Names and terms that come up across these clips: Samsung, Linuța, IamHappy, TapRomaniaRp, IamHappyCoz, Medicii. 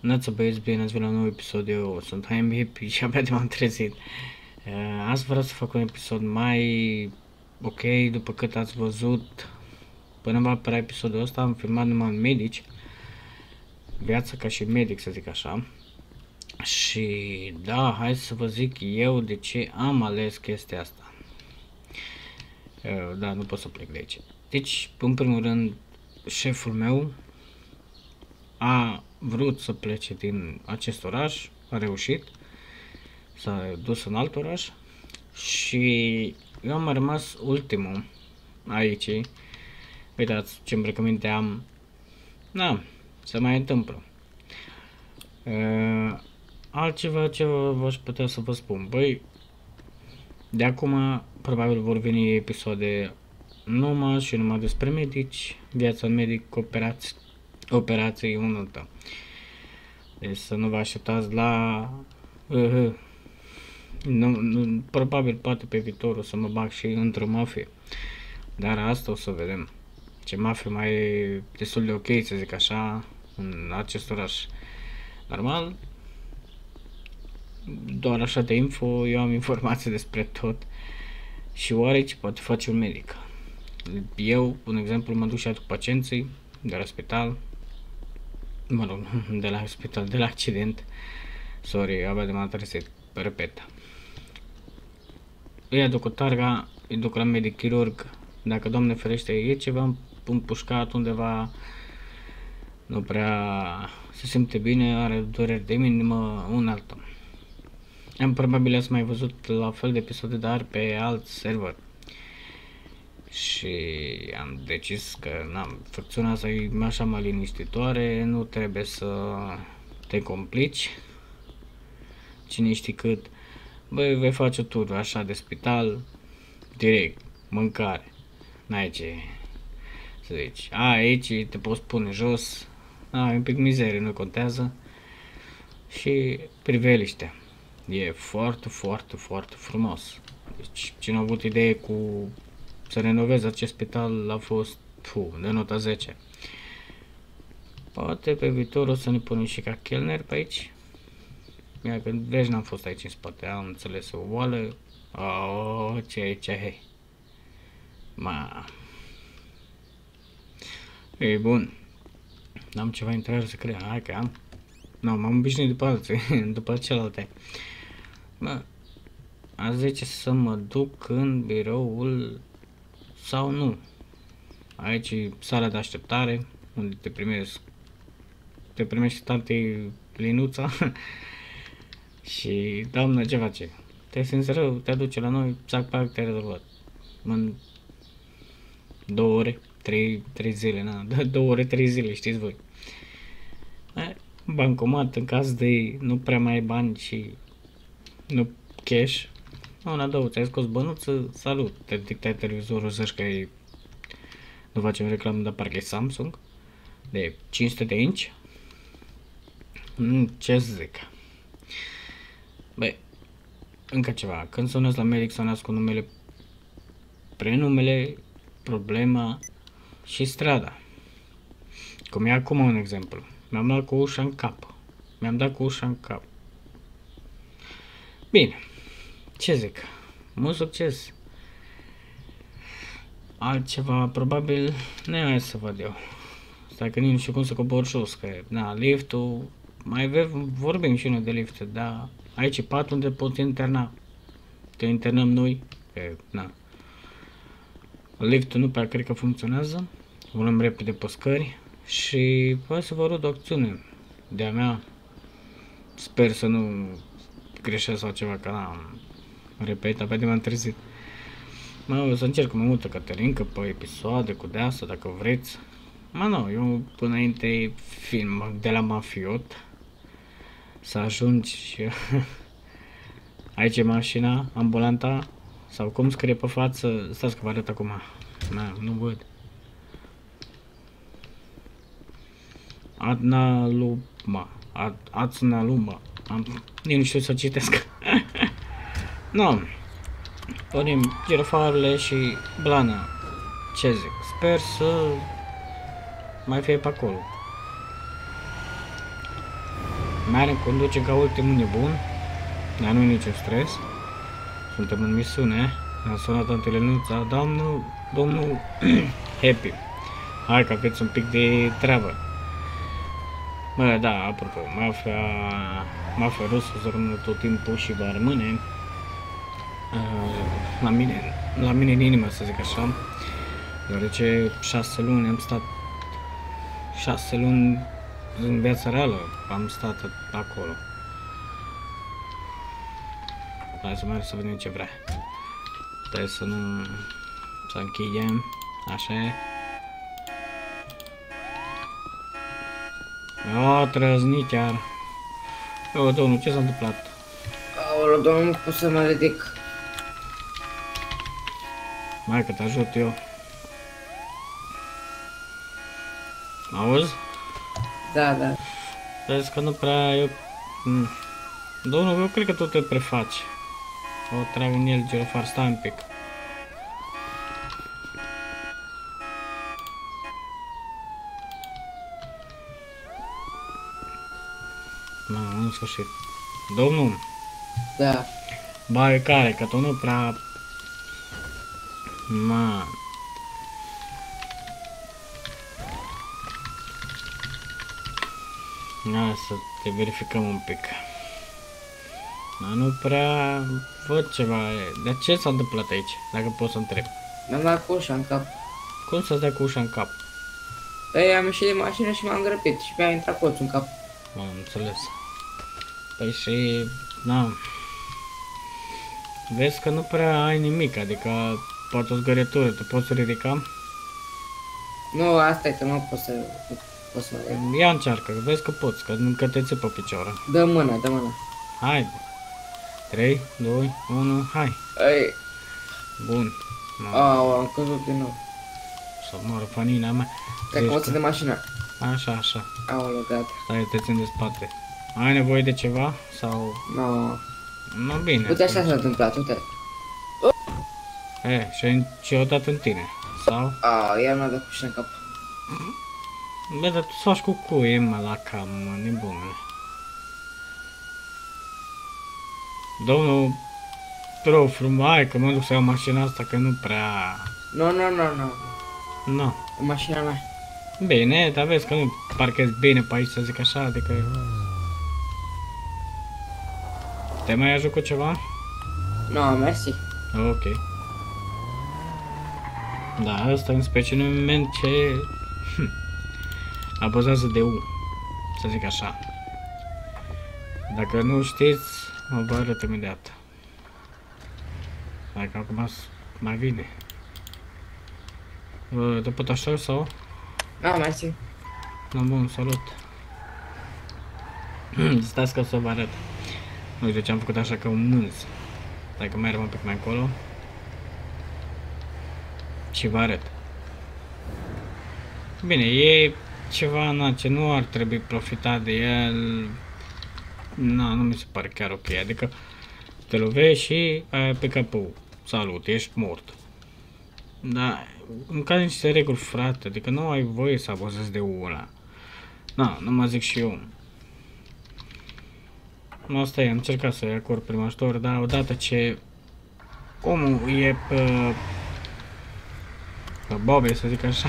Neața băieți, bine ați venit la un nou episod, eu sunt IamHappy și abia de m-am trezit. Azi vreau să fac un episod mai ok, după cât ați văzut, până va apărea episodul ăsta, am filmat numai în medici, viața ca și medic, să zic așa. Și da, hai să vă zic eu de ce am ales chestia asta. Da, nu pot să plec de aici. Deci, în primul rând, șeful meu a vrut să plece din acest oraș, a reușit, s-a dus în alt oraș și eu am rămas ultimul aici. Uitați ce îmbrăcăminte am, da, se mai întâmplă. Altceva ce v-aș putea să vă spun, băi, de acum probabil vor veni episoade numai și numai despre medici, viața medic, operații unultă. Deci să nu vă așteptați la... Nu, probabil poate pe viitor o să mă bag și într-o mafie. Dar asta o să vedem. Ce mafie mai e destul de ok, să zic așa, în acest oraș. Normal. Doar așa de info, eu am informații despre tot. Și oare ce poate face un medic? Eu, un exemplu, mă duc și aduc pacienții de la spital. Mă rog, de la spital, de la accident. Sorry, abia de m-am trezit, repet. Îi aduc o targa, îi duc la medic chirurg. Dacă, Doamne ferește, e ceva împușcat undeva, nu prea se simte bine, are dureri de inimă, un altul. Am probabil ați mai văzut la fel de episoade, dar pe alt server. Și am decis că funcțiunea asta e așa mai liniștitoare, nu trebuie să te complici. Cine știe cât, băi, vei face tur așa de spital, direct, mâncare, n-ai ce să zici, a, aici te poți pune jos, a, e un pic mizerie, nu contează, și priveliște, e foarte, foarte, foarte frumos. Deci, cine a avut idee cu să renoveze acest spital a fost, de nota 10. Poate pe viitor o să ne punem și ca chelner pe aici. Ia că vezi, n-am fost aici în spate, am înțeles o oală. Oh, ce aici, hei. Ma. E bun. N-am ceva intrare să cred, hai că am. Nu, m-am obișnuit după alții, după celelalte. Bă, azi zice să mă duc în biroul sau nu. Aici e sala de așteptare, unde te primești tante Linuța. Și doamna, ce face? Te simți rău, te aduce la noi, țac-pac, te-ai rezolvat. În 2 ore, 3 zile, na, 2 ore, 3 zile, știți voi. Bancomat, în caz de nu prea mai ai bani și nu cash, una, două, ți-ai scos bănuță, salut, te dictai televizorul, zici că e, nu facem reclamă, dar parcă e Samsung, de 500 de inch. Ce să zic? Băi, încă ceva, când sunați la medic, sunați cu numele, prenumele, problema și strada. Cum e acum un exemplu, mi-am dat cu ușa în cap, mi-am dat cu ușa în cap. Bine, ce zic, mult succes. Altceva, probabil, n-ai să văd eu. Stai că nu știu cum să cobor jos, că na, liftul, mai vorbim și noi de lifte, dar... Aici e pat unde poți interna. Te internăm noi. E, na. Liftul nu prea cred că funcționează. Volăm repede pe scări. Și vreau să vă rog o acțiune de-a mea. Sper să nu greșesc sau ceva, că n-am repet, abia de m-am trezit. O să încerc mai multă Caterinca pe episoade cu de-asta, dacă vreți. Mă, nu, eu până înainte film de la mafiot. Să ajungi aici e mașina, ambulanta, sau cum scrie pe față, stați că vă arăt acum, na, nu văd. Atnaluma, nu știu să citesc. No, punem girofarele și blana, ce zic, sper să mai fie pe acolo. Mare conduce ca ultimul nebun, dar nu-i niciun stres. Suntem în misiune. Am sunat în telenuța, domnul Happy. Hai că aveți un pic de treabă. Bă, da, apropo, mafia rusă se rămână tot timpul și va rămâne la mine în inimă, să zic așa. Deoarece 6 luni am stat, 6 luni în viața reală am stat acolo. Hai să merg să vedem ce vrea. Trebuie să nu... să închidem, așa e. O, trăznit chiar. O, domnul, ce s-a întâmplat? Aoleu, domnul, nu pot să mă ridic. Mai că te ajut eu. Auzi? Da, da. Vezi că nu prea eu... Domnul, eu cred că tot te prefaci. O trag în el, girofar, stai un pic. Nu, în sfârșit. Domnul? Da. Bai care, că tu nu prea... Ma. Hai să te verificăm un pic. Dar nu prea văd ceva. De ce s-a întâmplat aici? Dacă pot să întreb. Mi-am dat cu ușa în cap. Cum să-ți dai cu ușa în cap? Păi am ieșit de mașină și m-am grăbit și mi-a intrat coțul în cap. Am înțeles. Păi și... da. Vezi că nu prea ai nimic, adică poate o zgârietură, te poți ridica? Nu, asta e că nu pot să... Ia încearcă, vezi că poți, că te țipă picioara. Dă mâna, dă mâna. Hai. 3, 2, 1, hai. Ei. Bun. Au, am căzut din nou. Să moară panina mea. Te coți de mașină. Așa, așa. Aoleu, gata. Stai, te țin de spate. Ai nevoie de ceva? Sau... Nu. Nu, bine. Uite așa s-a întâmplat, uite. E, și-o dat în tine. Sau? A, iar mi-a dat cu șine în cap. Bă, dar tu s-o faci cu cuie, mă, la cap, mă, nebunule. Domnul, te rog frumos, hai că mă duc să iau mașina asta, că nu prea... Nu. Mașina mea. Bine, dar vezi că nu parchezi bine pe aici, să zic așa, adică... Te mai ajut cu ceva? Nu, mersi. Ok. Da, ăsta în specimen ce... Abuzează de U, să zic așa. Dacă nu știți, vă arăt imediat. Dacă acum mai vine. Te pot așa sau? Da, mersi. Da, bun, salut. Stați că o să vă arăt. Nu știu ce am făcut așa că un mânz. Dacă merg un pic mai acolo. Și vă arăt. Bine, e... ceva, na, ce nu ar trebui profita de el, na, nu mi se pare chiar ok, adică te lovești și ai picat pe U. Salut, ești mort. Da, îmi cad niște reguli, frate, adică nu ai voie să abuzezi de U ăla. Na, nu mă zic și eu. Asta e, am încercat să-i acord prim ajutor, dar odată ce omul e pe bobe, să zic așa,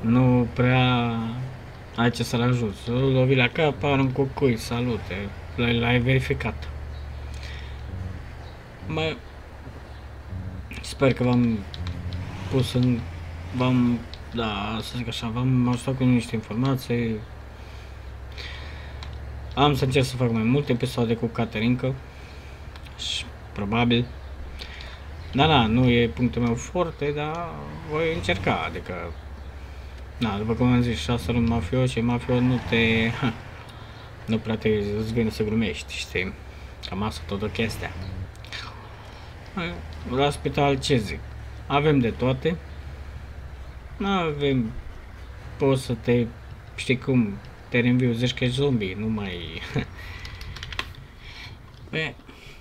nu prea ai ce să-l ajut. Să-l lovi la cap, arunc cu cui, salute, l-ai verificat. Mai sper că v-am pus în... da, să zic așa, v-am ajutat cu niște informații. Am să încerc să fac mai multe episoade cu Caterinca. Și probabil. Da, da, nu e punctul meu forte, dar voi încerca, adică... Da, după cum am zis, 6 luni mafio și mafio nu te... nu prea te vine să glumești, știi? Cam asta toată chestia. La spital ce zic? Avem de toate. Avem... Poți să te... știi cum? Te reînviu, zici că ești zombie, nu mai... Pe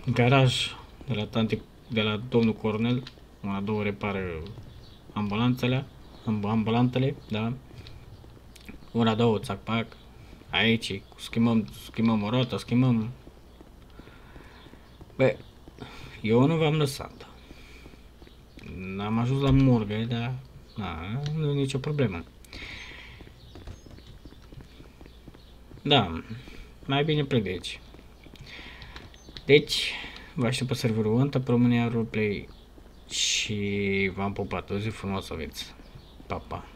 garaj de la tante, de la domnul Cornel, una, două repară ambulanțele. Da? Una, două, țac-pac, aici, schimbăm o rotă, schimbăm... Bă, eu nu v-am lăsat. N-am ajuns la morgă, dar nu e nicio problemă. Da, mai bine plec de aici. Deci, vă aștept pe serverul TapRomaniaRp și v-am pupat. O zi frumoasă aveți. Pa, pa!